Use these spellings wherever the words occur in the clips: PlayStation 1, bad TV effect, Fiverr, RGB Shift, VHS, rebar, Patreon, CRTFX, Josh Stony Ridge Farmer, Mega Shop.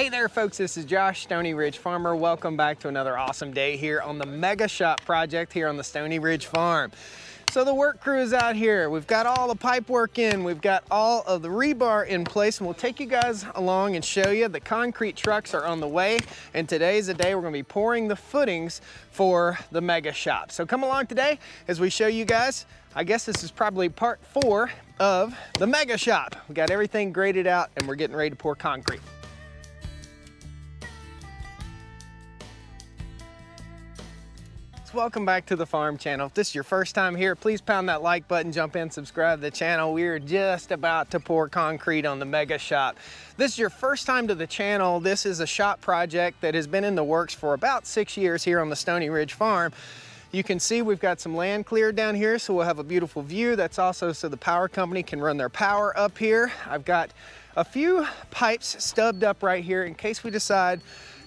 Hey there folks, this is Josh, Stony Ridge Farmer. Welcome back to another awesome day here on the Mega Shop project here on the Stony Ridge Farm. So the work crew is out here. We've got all the pipe work in, we've got all of the rebar in place, and we'll take you guys along and show you. The concrete trucks are on the way, and today's the day we're gonna be pouring the footings for the Mega Shop. So come along today as we show you guys. I guess this is probably part 4 of the Mega Shop. We got everything graded out and we're getting ready to pour concrete. Welcome back to the farm channel. If this is your first time here, please pound that like button, jump in, subscribe to the channel. We are just about to pour concrete on the Mega Shop. This is your first time to the channel. This is a shop project that has been in the works for about 6 years here on the Stony Ridge Farm. You can see we've got some land cleared down here, so we'll have a beautiful view. That's also so the power company can run their power up here. I've got a few pipes stubbed up right here in case we decide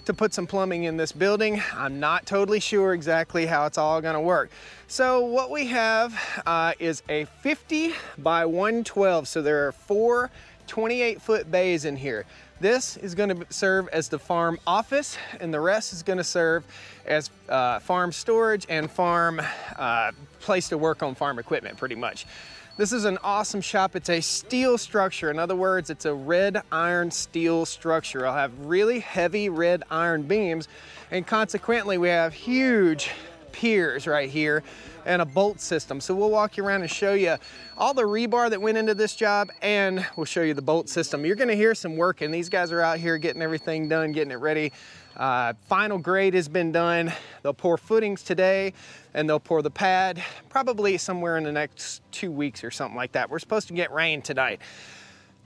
to put some plumbing in this building. I'm not totally sure exactly how it's all gonna work. So what we have is a 50 by 112. So there are 4 28-foot bays in here. This is gonna serve as the farm office, and the rest is gonna serve as farm storage and farm place to work on farm equipment, pretty much. This is an awesome shop. It's a steel structure. In other words, it's a red iron steel structure. I'll have really heavy red iron beams, and consequently we have huge piers right here and a bolt system. So we'll walk you around and show you all the rebar that went into this job, and we'll show you the bolt system. You're gonna hear some work, and these guys are out here getting everything done, getting it ready. Final grade has been done. They'll pour footings today, and they'll pour the pad probably somewhere in the next 2 weeks or something like that. We're supposed to get rain tonight.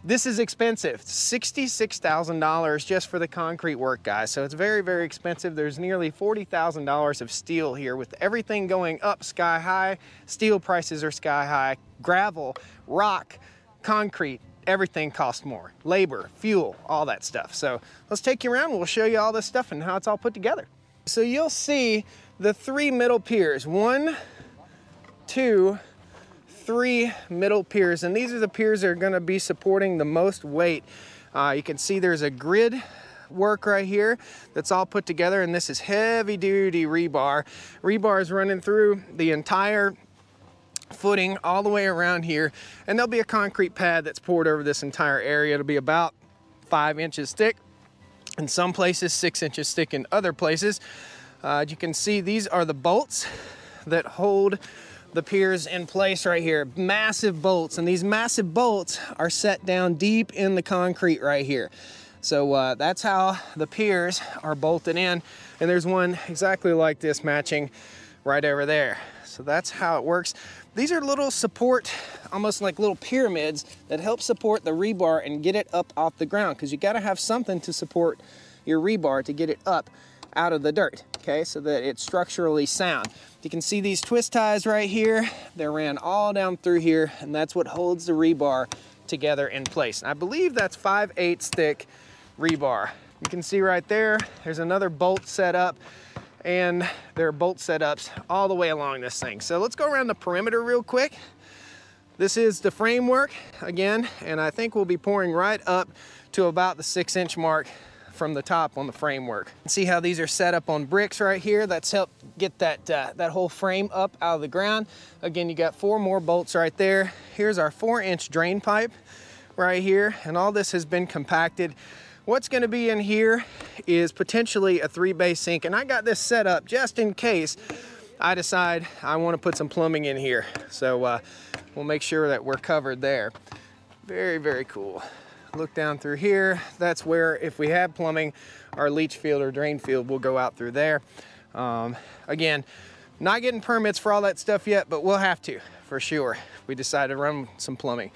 This is expensive, $66,000 just for the concrete work, guys. So it's very, very expensive. There's nearly $40,000 of steel here. With everything going up sky high, steel prices are sky high, gravel, rock, concrete, everything costs more. Labor, fuel, all that stuff. So let's take you around. We'll show you all this stuff and how it's all put together. So you'll see the 3 middle piers, 1, 2, 3 middle piers, and these are the piers that are going to be supporting the most weight. You can see there's a grid work right here that's all put together, and this is heavy duty rebar. Rebar is running through the entire footing all the way around here, and there'll be a concrete pad that's poured over this entire area. It'll be about 5 inches thick in some places, 6 inches thick in other places. You can see these are the bolts that hold the piers in place right here. Massive bolts, and these massive bolts are set down deep in the concrete right here. So that's how the piers are bolted in, and there's one exactly like this matching right over there. So that's how it works. These are little support, almost like little pyramids that help support the rebar and get it up off the ground, because you got to have something to support your rebar to get it up out of the dirt, okay, so that it's structurally sound. You can see these twist ties right here. They ran all down through here, and that's what holds the rebar together in place. And I believe that's 5/8 thick rebar. You can see right there, there's another bolt set up, and there are bolt setups all the way along this thing. So let's go around the perimeter real quick. This is the framework again, and I think we'll be pouring right up to about the 6-inch mark from the top on the framework. See how these are set up on bricks right here. That's helped get that whole frame up out of the ground. Again, you got 4 more bolts right there. Here's our 4-inch drain pipe right here, and all this has been compacted. What's gonna be in here is potentially a 3-bay sink, and I got this set up just in case I decide I wanna put some plumbing in here. So we'll make sure that we're covered there. Very, very cool. Look down through here. That's where, if we have plumbing, our leach field or drain field will go out through there. Again, not getting permits for all that stuff yet, but we'll have to for sure if we decide to run some plumbing.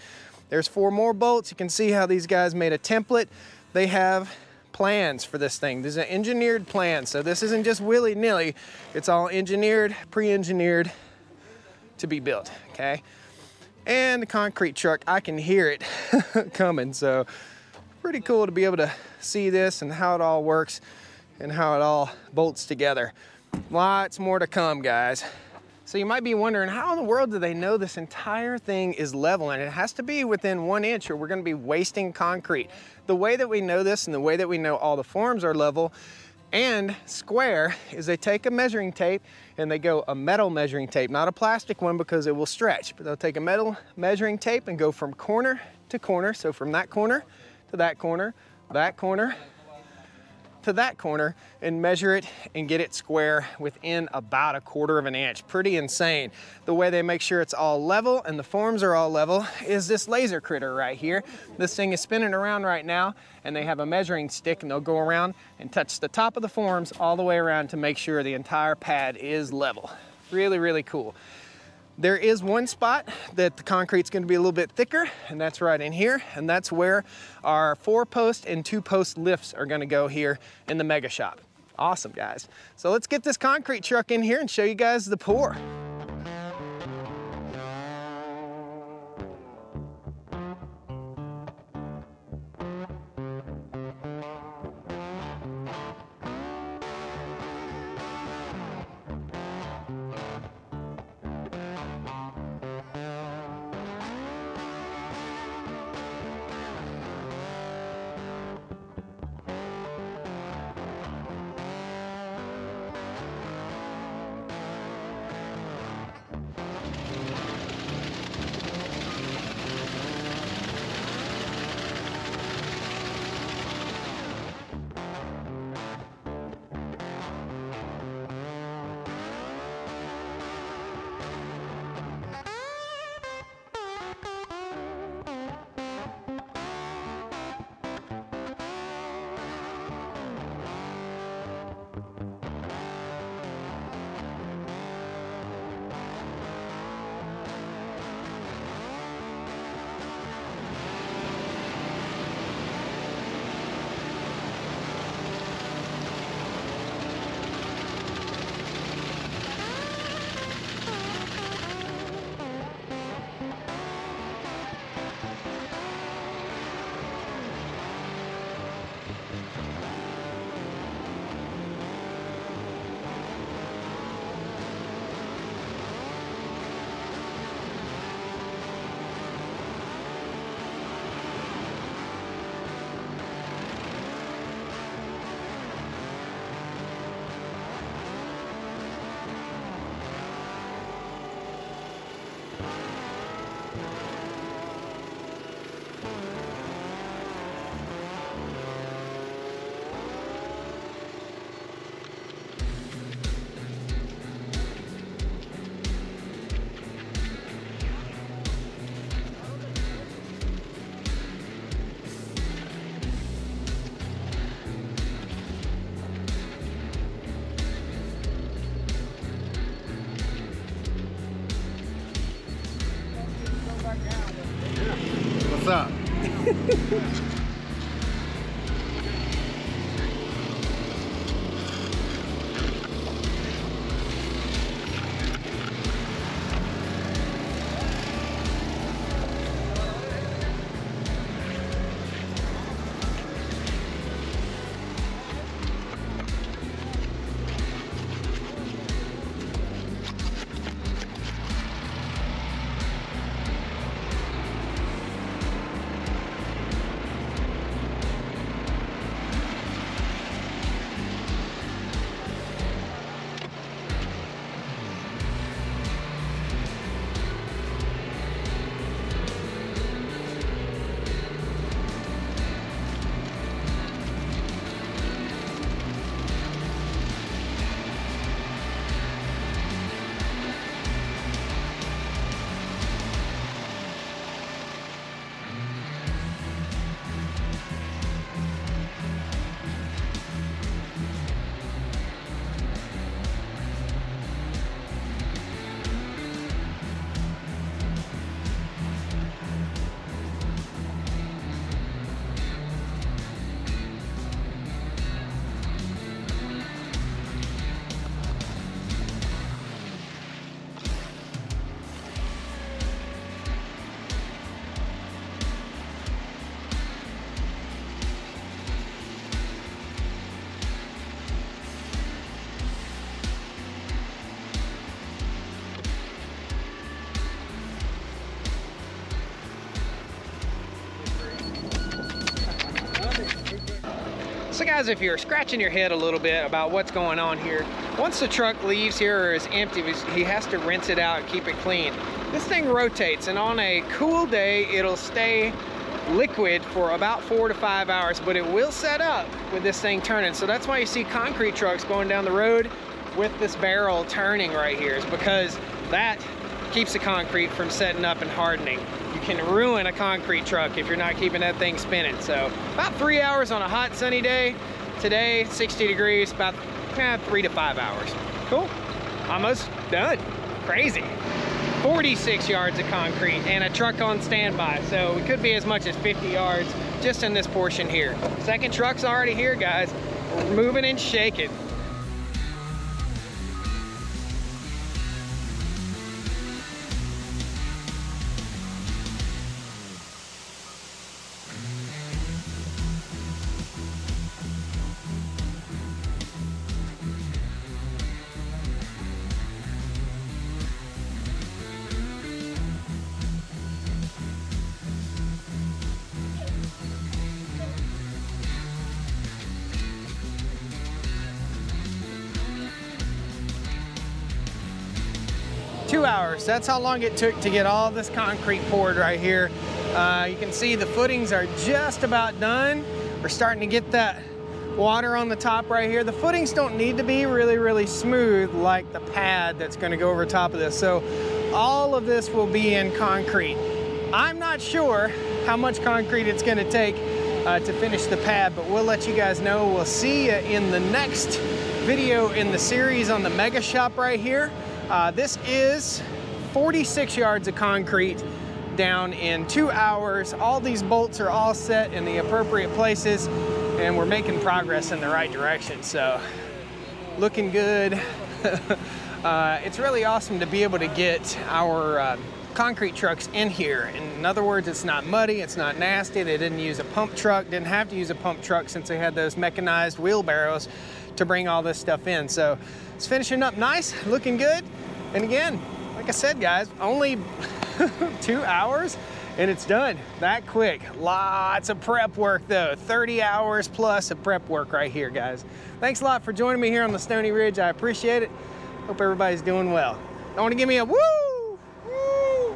There's 4 more bolts. You can see how these guys made a template. They have plans for this thing. These are engineered plans, so this isn't just willy-nilly. It's all engineered, pre-engineered to be built, okay? And the concrete truck, I can hear it coming. So pretty cool to be able to see this and how it all works and how it all bolts together. Lots more to come, guys. So you might be wondering, how in the world do they know this entire thing is level? And it has to be within 1 inch or we're gonna be wasting concrete. The way that we know this and the way that we know all the forms are level and square is they take a measuring tape and they go a metal measuring tape, not a plastic one because it will stretch, but they'll take a metal measuring tape and go from corner to corner. So from that corner to that corner, that corner to that corner, and measure it and get it square within about 1/4 of an inch. Pretty insane. The way they make sure it's all level and the forms are all level is this laser critter right here. This thing is spinning around right now and they have a measuring stick and they'll go around and touch the top of the forms all the way around to make sure the entire pad is level. Really, really cool. There is one spot that the concrete's gonna be a little bit thicker, and that's right in here, and that's where our 4-post and 2-post lifts are gonna go here in the Mega Shop. Awesome, guys. So let's get this concrete truck in here and show you guys the pour. What's up? So guys, if you're scratching your head a little bit about what's going on here, once the truck leaves here or is empty, he has to rinse it out and keep it clean. This thing rotates, and on a cool day, it'll stay liquid for about 4 to 5 hours, but it will set up with this thing turning. So that's why you see concrete trucks going down the road with this barrel turning right here, is because that keeps the concrete from setting up and hardening. You can ruin a concrete truck if you're not keeping that thing spinning. So about 3 hours on a hot sunny day. Today, 60 degrees, about 3 to 5 hours. Cool, almost done, crazy. 46 yards of concrete and a truck on standby. So it could be as much as 50 yards just in this portion here. Second truck's already here, guys. We're moving and shaking. Hours. That's how long it took to get all this concrete poured right here. You can see the footings are just about done. We're starting to get that water on the top right here. The footings don't need to be really smooth like the pad that's going to go over top of this. So all of this will be in concrete. I'm not sure how much concrete it's going to take to finish the pad, but we'll let you guys know. We'll see you in the next video in the series on the Mega Shop right here. This is 46 yards of concrete down in 2 hours. All these bolts are all set in the appropriate places, and we're making progress in the right direction. So looking good. It's really awesome to be able to get our concrete trucks in here. In other words, it's not muddy, it's not nasty. They didn't use a pump truck, didn't have to use a pump truck since they had those mechanized wheelbarrows to bring all this stuff in. So it's finishing up nice, looking good. And again, like I said, guys, only 2 hours and it's done that quick. Lots of prep work though, 30 hours plus of prep work right here, guys. Thanks a lot for joining me here on the Stony Ridge. I appreciate it. Hope everybody's doing well. Don't want to give me a woo, woo,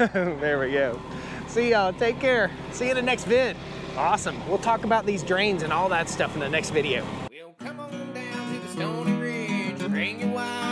woo. There we go. See y'all, take care. See you in the next vid. Awesome, we'll talk about these drains and all that stuff in the next video. Come on down to the Stony Ridge, bring your wife.